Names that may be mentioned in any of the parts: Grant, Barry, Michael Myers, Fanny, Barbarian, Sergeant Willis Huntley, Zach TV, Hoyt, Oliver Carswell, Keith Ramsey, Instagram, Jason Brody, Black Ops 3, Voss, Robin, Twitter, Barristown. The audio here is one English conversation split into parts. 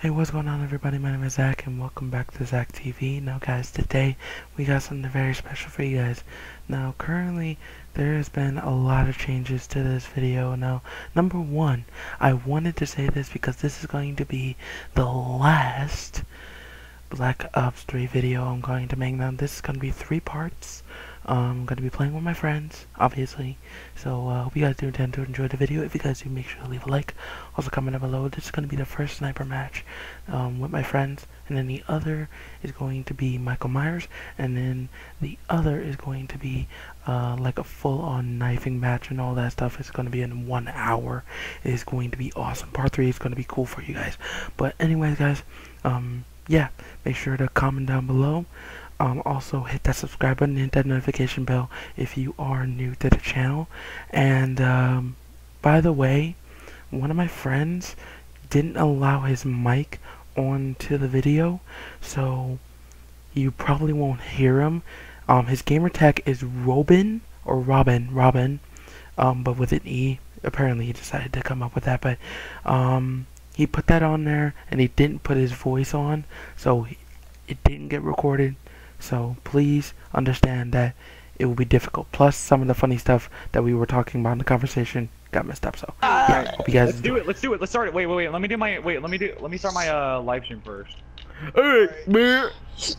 Hey, what's going on, everybody? My name is Zach, and welcome back to Zach TV. Now, guys, today we got something very special for you guys. Now, currently, there has been a lot of changes to this video. Now, number one, I wanted to say this because this is going to be the last Black Ops 3 video I'm going to make. Now, this is going to be 3 parts. I'm going to be playing with my friends, obviously. So, hope you guys do intend to enjoy the video. If you guys do, make sure to leave a like. Also, comment down below. This is going to be the first sniper match with my friends. And then the other is going to be Michael Myers. And then the other is going to be like a full-on knifing match and all that stuff. It's going to be in 1 hour. It is going to be awesome. Part 3 is going to be cool for you guys. But anyways, guys, yeah, make sure to comment down below. Also hit that subscribe button, hit that notification bell if you are new to the channel. And by the way, one of my friends didn't allow his mic onto the video, so you probably won't hear him. His gamer tag is Robin, or Robin, but with an E. Apparently he decided to come up with that, but he put that on there and he didn't put his voice on, so it didn't get recorded. So please understand that it will be difficult. Plus, some of the funny stuff that we were talking about in the conversation got messed up. So yeah, hope you guys enjoy. Let's do it. Let's start it. Wait. Let me start my live stream first. Alright, man.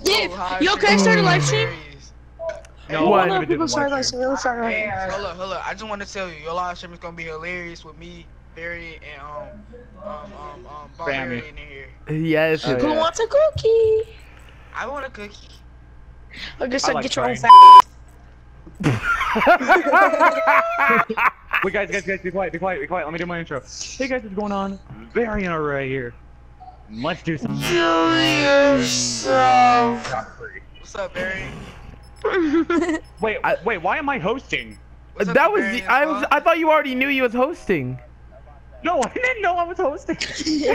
Dave, you okay starting live stream? No, I haven't been doing live stream. Hold up. I just want to tell you, your live stream is gonna be hilarious with me, Barry, and Barbarian in here. Yes. Who wants a cookie? I want a cookie. I guess I like get trying. Your own. Wait, guys, be quiet. Let me do my intro. Hey, guys, what's going on? Barbarian right here. Let's do something. What's up, Barry? Wait. Why am I hosting? What's that up, was. Barbarian, I thought you already knew you was hosting. No, I didn't know I was hosting. I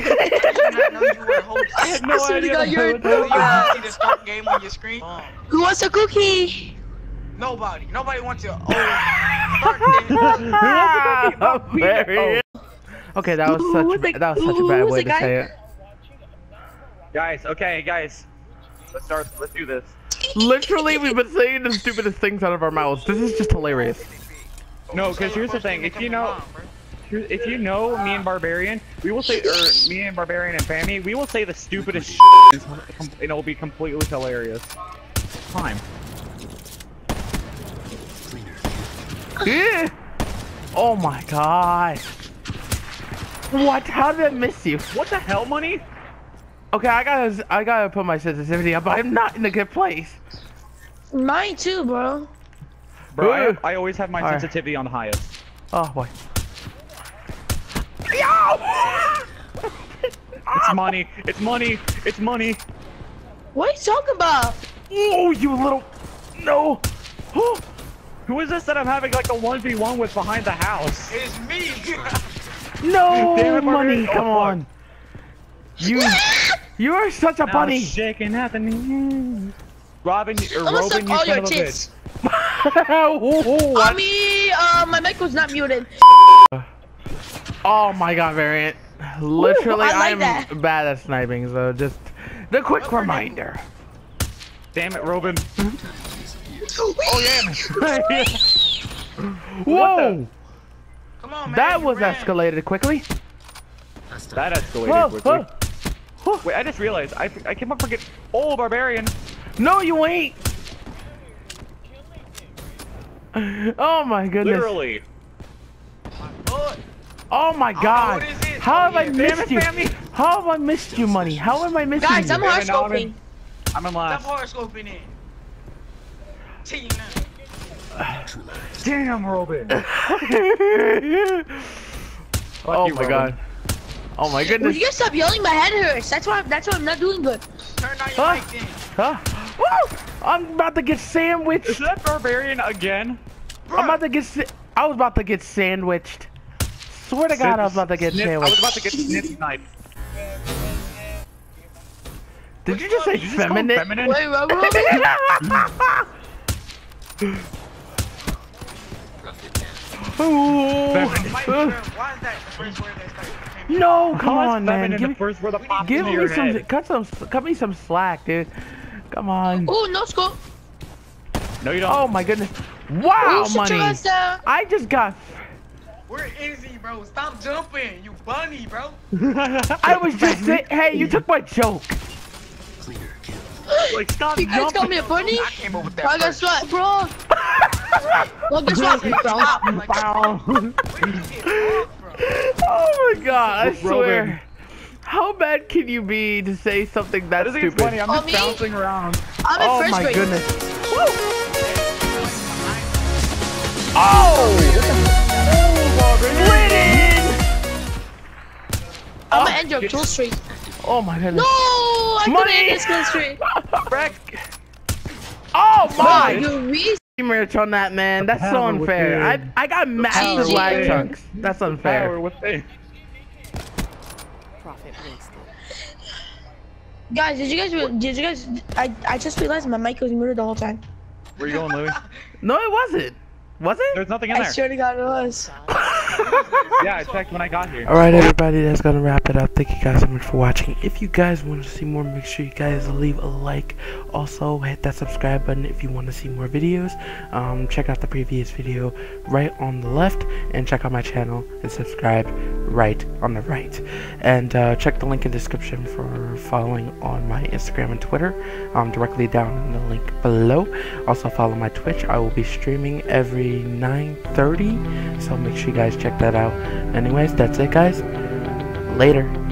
had no idea. You see the start game on your screen. Who wants a cookie? Nobody wants your own start game. Who wants a cookie? There he is. Okay, that was such a bad way to say it. Guys, okay, guys. Let's do this. Literally, we've been saying the stupidest things out of our mouths. This is just hilarious. No, because here's the thing. If you know me and Barbarian, we will say, or me and Barbarian and Fanny, we will say the stupidest shit, and it'll be completely hilarious. Time. Yeah. Oh my god. What? How did I miss you? What the hell, money? Okay, I gotta put my sensitivity up. I'm not in a good place. Mine too, bro. Bro, I always have my sensitivity on the highest. Oh boy. It's money. What are you talking about? Oh, you little no. Who is this that I'm having like a 1v1 with behind the house? It's me. No, damn it, money. Come on. You are such a bunny. Shaking at the knees. Robin, or Robin, you son of a bitch. My mic was not muted. Oh my god, Variant. Literally, ooh, I'm bad at sniping, so just the quick reminder. Damn it, Robin. Oh, yeah. Whoa! Come on, man. That was escalated quickly. That escalated quickly. Whoa. Wait, I just realized. I came up for get. Oh, Barbarian. No, you ain't. Oh, my goodness. Literally. Oh my god! Oh, no, How have I missed you, money? How am I missing you? Guys, I'm horoscoping. I'm in last. I'm horoscoping it. Damn, Robin. Oh my god. Oh my goodness. Would you guys stop yelling? My head hurts. That's why I'm not doing good. Turn on your mic then. Woo! I'm about to get sandwiched. Is that Barbarian again? Bro. I was about to get sandwiched. Swear to god, I was about to get sandwiched. I was about to get snip sniped. Did you just say feminine? Wait, Why is that the first word that starts No, come on, man. Cut me some slack, dude. Come on. Oh, no scope. No, you don't. Oh my goodness. Wow, ooh, money. I just got. Where is he, bro? Stop jumping, you bunny, bro. I was just saying. Hey, you took my joke. Like, stop you guys call me a bunny? I came up with that. Well, guess what, bro? Well, guess what, bro? Oh my god, I swear. How bad can you be to say something that stupid? Funny. I'm just bouncing around. I'm in first grade. Oh my goodness. Woo! Oh! Winning! I'm gonna end your kill streak. Oh my goodness. No! I couldn't end this kill streak. Oh my! You research on that, man. That's so unfair. I got massive lag chunks. That's unfair. Guys, did you guys? I just realized my mic was muted the whole time. Where you going, Louis? No, it wasn't. Was it? There's nothing in there. I sure got it was. Yeah, I checked when I got here. Alright, everybody, that's gonna wrap it up. Thank you guys so much for watching. If you guys want to see more, make sure you guys leave a like. Also, hit that subscribe button if you want to see more videos. Check out the previous video right on the left, and check out my channel and subscribe right on the right. And check the link in the description for following on my Instagram and Twitter, directly down in the link below. Also, follow my Twitch. I will be streaming every 9:30, so make sure you guys check that out. Anyways, that's it, guys. Later.